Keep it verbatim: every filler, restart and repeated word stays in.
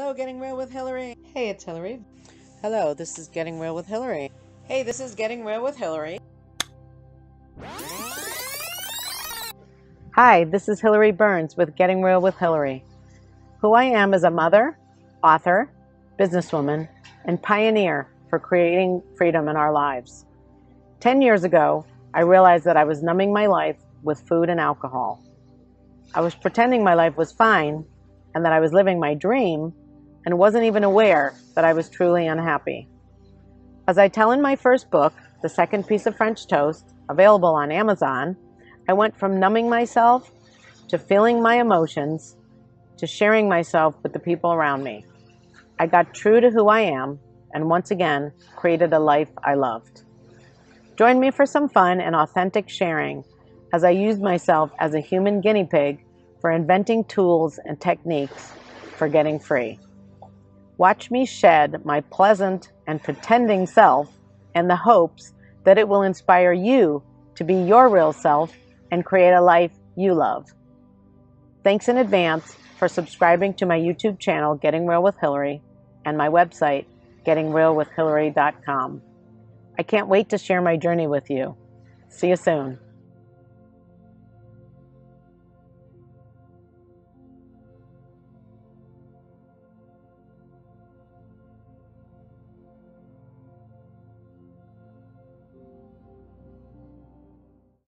Hello, Getting Real with Hilary. Hey, it's Hilary. Hello, this is Getting Real with Hilary. Hey, this is Getting Real with Hilary. Hi, this is Hilary Burns with Getting Real with Hilary. Who I am is a mother, author, businesswoman, and pioneer for creating freedom in our lives. Ten years ago, I realized that I was numbing my life with food and alcohol. I was pretending my life was fine and that I was living my dream, and wasn't even aware that I was truly unhappy. As I tell in my first book, The Second Piece of French Toast, available on Amazon, I went from numbing myself to feeling my emotions to sharing myself with the people around me. I got true to who I am and once again created a life I loved. Join me for some fun and authentic sharing as I used myself as a human guinea pig for inventing tools and techniques for getting free. Watch me shed my pleasant and pretending self in the hopes that it will inspire you to be your real self and create a life you love. Thanks in advance for subscribing to my YouTube channel, Getting Real with Hilary, and my website, getting real with hilary dot com. I can't wait to share my journey with you. See you soon.